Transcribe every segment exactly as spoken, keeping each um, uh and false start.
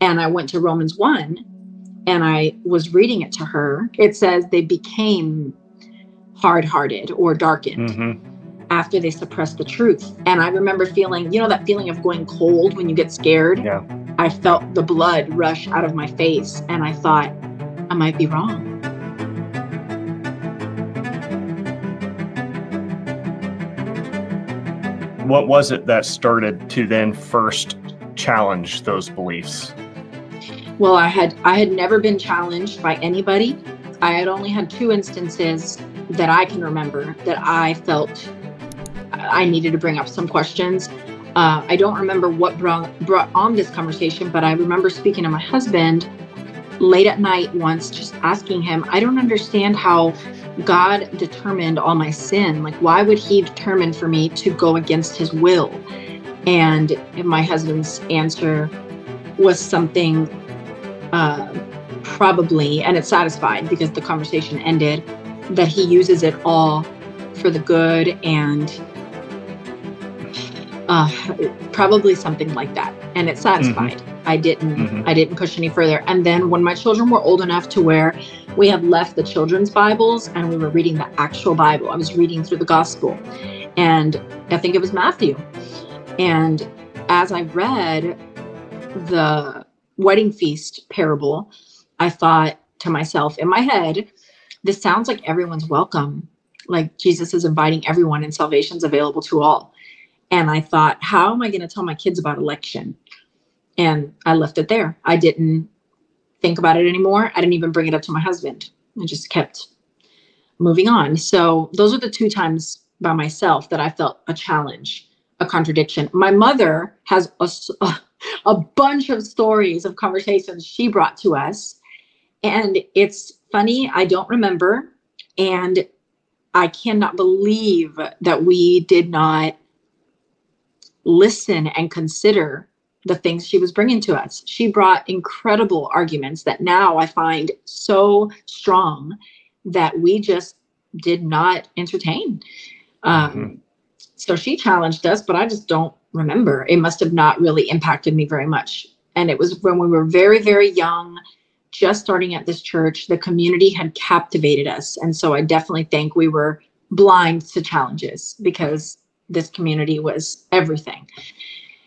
And I went to Romans one and I was reading it to her. It says they became hard-hearted or darkened mm-hmm. after they suppressed the truth. And I remember feeling, you know, that feeling of going cold when you get scared. Yeah. I felt the blood rush out of my face and I thought, I might be wrong. What was it that started to then first challenge those beliefs? Well, I had I had never been challenged by anybody. I had only had two instances that I can remember that I felt I needed to bring up some questions. Uh, I don't remember what brought, brought on this conversation, but I remember speaking to my husband late at night once, just asking him, I don't understand how God determined all my sin. Like, why would he determine for me to go against his will? And my husband's answer was something uh, probably, and it's satisfied because the conversation ended, that he uses it all for the good and uh, probably something like that. And it's satisfied. Mm-hmm. I didn't, mm-hmm. I didn't push any further. And then when my children were old enough to where we had left the children's Bibles and we were reading the actual Bible, I was reading through the gospel and I think it was Matthew. And as I read the wedding feast parable, I thought to myself in my head, this sounds like everyone's welcome. Like Jesus is inviting everyone and salvation's available to all. And I thought, how am I going to tell my kids about election? And I left it there. I didn't think about it anymore. I didn't even bring it up to my husband. I just kept moving on. So those are the two times by myself that I felt a challenge, a contradiction. My mother has a, a bunch of stories of conversations she brought to us. And it's funny, I don't remember. And I cannot believe that we did not listen and consider the things she was bringing to us. She brought incredible arguments that now I find so strong that we just did not entertain. Um, mm-hmm. So she challenged us, but I just don't remember. It must have not really impacted me very much. And it was when we were very, very young, just starting at this church, the community had captivated us. And so I definitely think we were blind to challenges because this community was everything.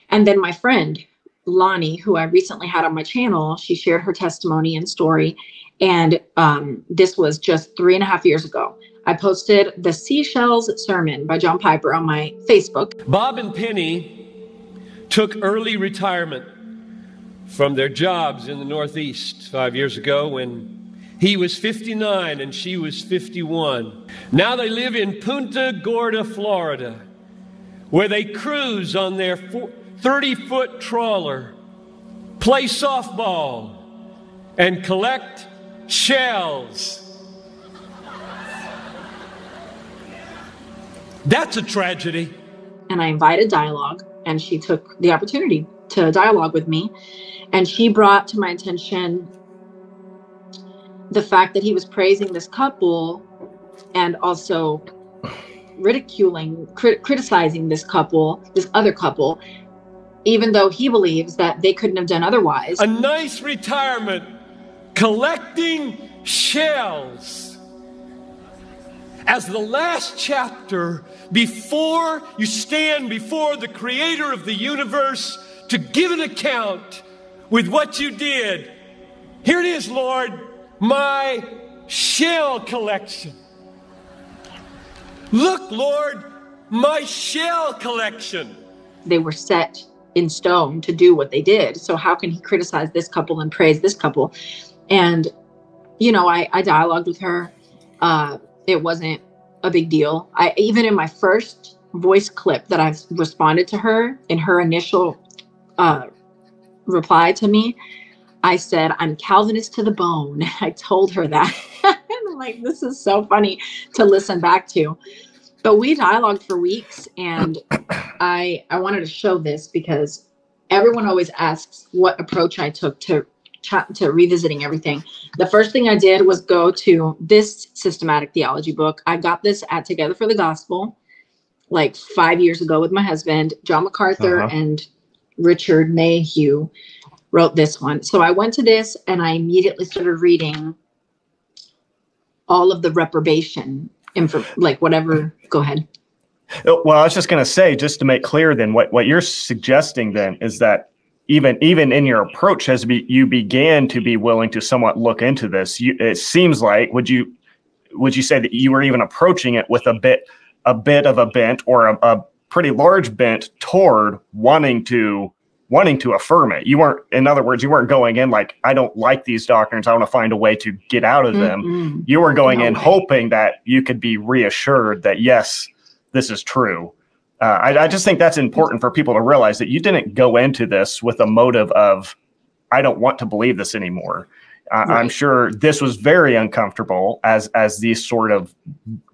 And then my friend, Lonnie, who I recently had on my channel, she shared her testimony and story. And um, this was just three and a half years ago. I posted the Seashells Sermon by John Piper on my Facebook. Bob and Penny took early retirement from their jobs in the Northeast five years ago when he was fifty-nine and she was fifty-one. Now they live in Punta Gorda, Florida, where they cruise on their thirty-foot trawler, play softball, and collect shells. That's a tragedy. And I invited dialogue, and she took the opportunity to dialogue with me. And she brought to my attention the fact that he was praising this couple and also ridiculing, crit criticizing this couple, this other couple, even though he believes that they couldn't have done otherwise. A nice retirement, collecting shells. As the last chapter, before you stand before the creator of the universe to give an account with what you did. Here it is, Lord, my shell collection. Look, Lord, my shell collection. They were set in stone to do what they did. So how can he criticize this couple and praise this couple? And, you know, I, I dialogued with her. Uh, it wasn't a big deal. I even in my first voice clip that I've responded to her in her initial uh, reply to me, I said, I'm Calvinist to the bone. I told her that. And I'm like, this is so funny to listen back to. But we dialogued for weeks, and I I wanted to show this because everyone always asks what approach I took to, to revisiting everything. The first thing I did was go to this systematic theology book. I got this at Together for the Gospel like five years ago with my husband, John MacArthur uh-huh. and Richard Mayhew. wrote this one. So I went to this and I immediately started reading all of the reprobation, info, like whatever. Go ahead. Well, I was just going to say, just to make clear then, what, what you're suggesting then is that even even in your approach as be, you began to be willing to somewhat look into this, you, it seems like, would you would you say that you were even approaching it with a bit a bit of a bent or a, a pretty large bent toward wanting to wanting to affirm it? You weren't, in other words, you weren't going in like, I don't like these doctrines, I want to find a way to get out of them. Mm-mm. You were going no in way. hoping that you could be reassured that, yes, this is true. Uh, I, I just think that's important for people to realize that you didn't go into this with a motive of, I don't want to believe this anymore. Uh, right. I'm sure this was very uncomfortable as as these sort of,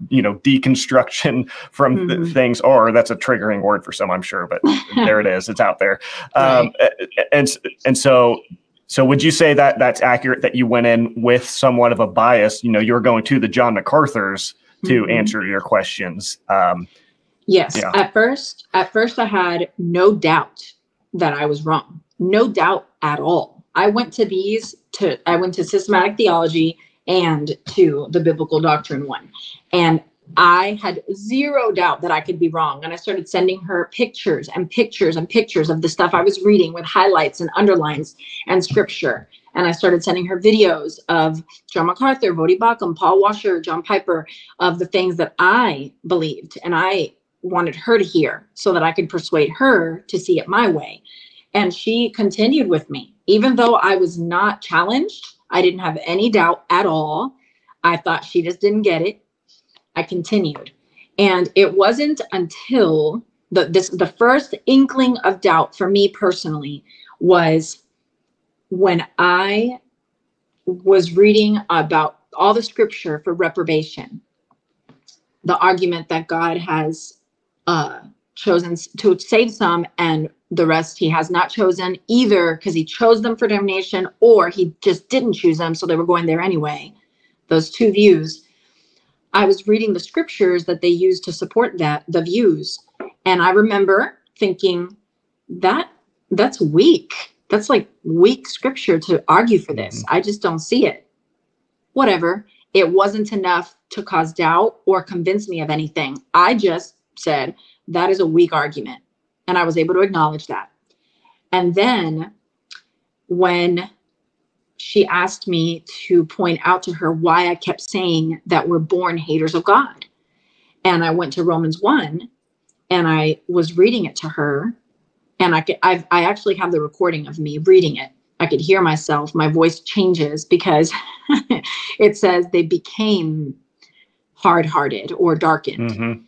you know, deconstruction from mm-hmm. th things are. That's a triggering word for some, I'm sure, but there it is. It's out there. Um, right. And and so so would you say that that's accurate, that you went in with somewhat of a bias? You know, you're going to the John MacArthur's to mm-hmm. answer your questions. Um, yes. Yeah. At first, at first I had no doubt that I was wrong. No doubt at all. I went to these to, I went to systematic theology and to the biblical doctrine one. And I had zero doubt that I could be wrong. And I started sending her pictures and pictures and pictures of the stuff I was reading with highlights and underlines and scripture. And I started sending her videos of John MacArthur, Vodie Bacham, Paul Washer, John Piper, of the things that I believed and I wanted her to hear so that I could persuade her to see it my way. And she continued with me. Even though I was not challenged, I didn't have any doubt at all. I thought she just didn't get it. I continued. And it wasn't until the, this, the first inkling of doubt for me personally was when I was reading about all the scripture for reprobation, the argument that God has uh, chosen to save some and the rest he has not chosen, either because he chose them for damnation or he just didn't choose them, so they were going there anyway. Those two views. I was reading the scriptures that they used to support that, the views. And I remember thinking that that's weak. That's like weak scripture to argue for this. I just don't see it. Whatever. It wasn't enough to cause doubt or convince me of anything. I just said, that is a weak argument. And I was able to acknowledge that. And then when she asked me to point out to her why I kept saying that we're born haters of God, and I went to Romans one and I was reading it to her. And I could, I've, I actually have the recording of me reading it. I could hear myself. My voice changes because it says they became hard-hearted or darkened mm-hmm.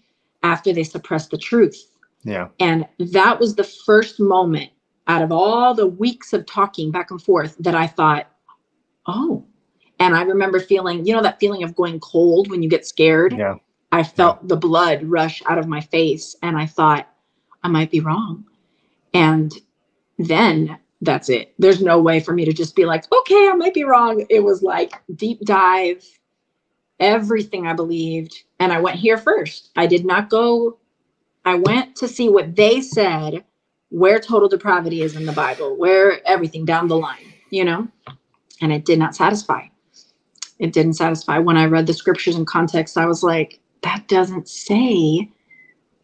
after they suppressed the truth. Yeah. And that was the first moment out of all the weeks of talking back and forth that I thought, oh. And I remember feeling, you know, that feeling of going cold when you get scared. Yeah. I felt yeah. the blood rush out of my face. And I thought, I might be wrong. And then that's it. There's no way for me to just be like, okay, I might be wrong. It was like deep dive, everything I believed. And I went here first. I did not go. I went to see what they said, where total depravity is in the Bible, where everything down the line, you know, and it did not satisfy. It didn't satisfy. When I read the scriptures in context, I was like, that doesn't say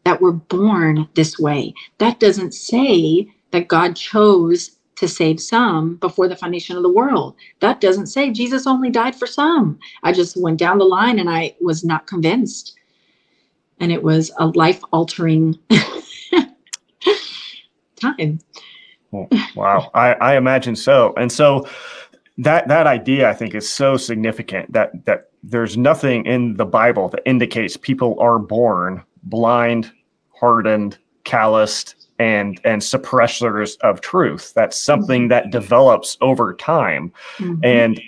that we're born this way. That doesn't say that God chose to save some before the foundation of the world. That doesn't say Jesus only died for some. I just went down the line and I was not convinced. And it was a life-altering time. Well, wow. I, I imagine so. And so that that idea, I think, is so significant that that there's nothing in the Bible that indicates people are born blind, hardened, calloused, and and suppressors of truth. That's something that develops over time. Mm-hmm. And,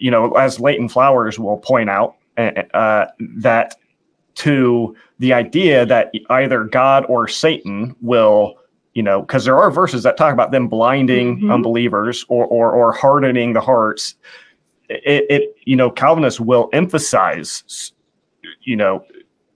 you know, as Leighton Flowers will point out, uh, that to the idea that either God or Satan will, you know, because there are verses that talk about them blinding mm-hmm. unbelievers or, or, or hardening the hearts. It, it, you know, Calvinists will emphasize, you know,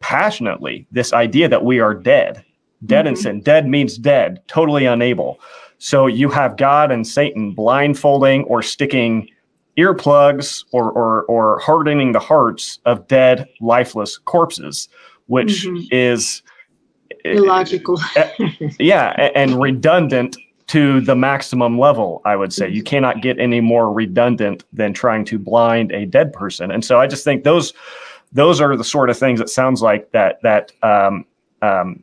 passionately this idea that we are dead, dead mm-hmm. in sin. Dead means dead, totally unable So you have God and Satan blindfolding or sticking earplugs or, or, or hardening the hearts of dead, lifeless corpses, which mm-hmm. is illogical. Yeah, and redundant to the maximum level, I would say. You cannot get any more redundant than trying to blind a dead person. And so I just think those those are the sort of things that sounds like that that um, um,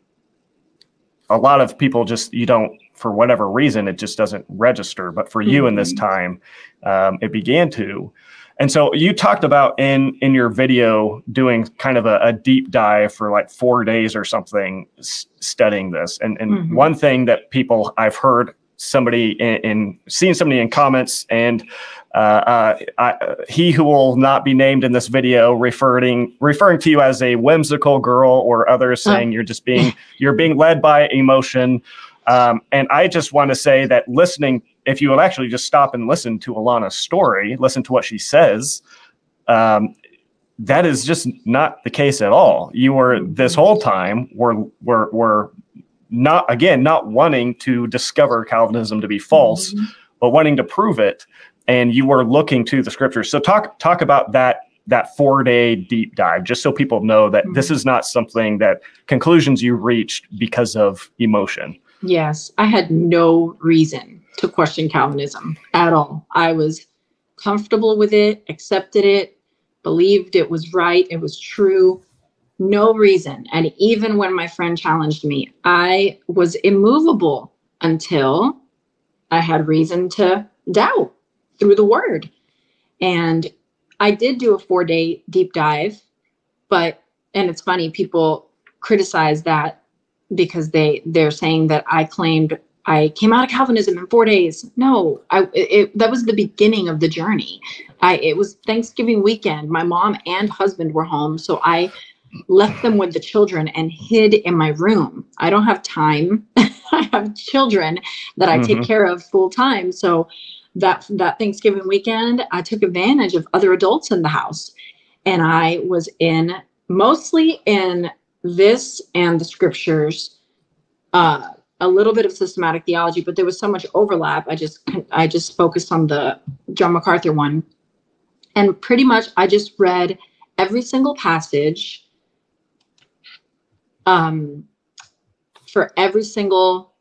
a lot of people just, you don't, for whatever reason, it just doesn't register. But for you mm-hmm. in this time, um, it began to. And so you talked about in, in your video doing kind of a, a deep dive for like four days or something s- studying this. And, and mm-hmm. one thing that people I've heard somebody in, in seen somebody in comments and uh, uh, I, he who will not be named in this video referring referring to you as a whimsical girl or others saying oh. you're just being you're being led by emotion. Um, and I just want to say that listening, if you will actually just stop and listen to Alana's story, listen to what she says, um, that is just not the case at all. You were this whole time were were were not again not wanting to discover Calvinism to be false, mm-hmm. but wanting to prove it, and you were looking to the scriptures. So talk talk about that that four day deep dive, just so people know that mm-hmm. this is not something that conclusions you reached because of emotion. Yes, I had no reason to question Calvinism at all. I was comfortable with it, accepted it, believed it was right, it was true, no reason. And even when my friend challenged me, I was immovable until I had reason to doubt through the word. And I did do a four-day deep dive, but, and it's funny, people criticize that because they, they're saying that I claimed I came out of Calvinism in four days. No, I, it, that was the beginning of the journey. I, it was Thanksgiving weekend. My mom and husband were home, so I left them with the children and hid in my room. I don't have time. I have children that I mm-hmm. take care of full time. So that, that Thanksgiving weekend, I took advantage of other adults in the house. And I was in, mostly in this and the scriptures, uh, a little bit of systematic theology, but there was so much overlap. I just, I just focused on the John MacArthur one. And pretty much I just read every single passage um, for every single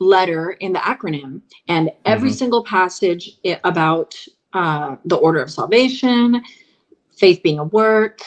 letter in the acronym and every mm-hmm. single passage about uh, the order of salvation, faith being a work,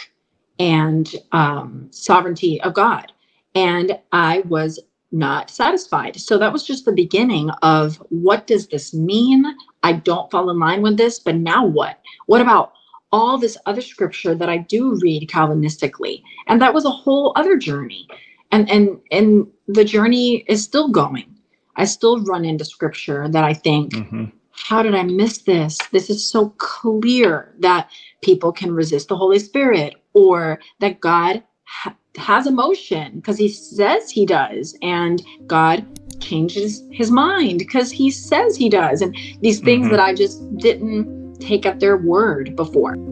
and um, sovereignty of God. And I was not satisfied. So that was just the beginning of, what does this mean? I don't fall in line with this, but now what? What about all this other scripture that I do read Calvinistically? And that was a whole other journey. And and and the journey is still going. I still run into scripture that I think, mm-hmm. how did I miss this? This is so clear that people can resist the Holy Spirit, or that God ha- has emotion because he says he does, and God changes his mind because he says he does, and these things mm-hmm. that I just didn't take at their word before.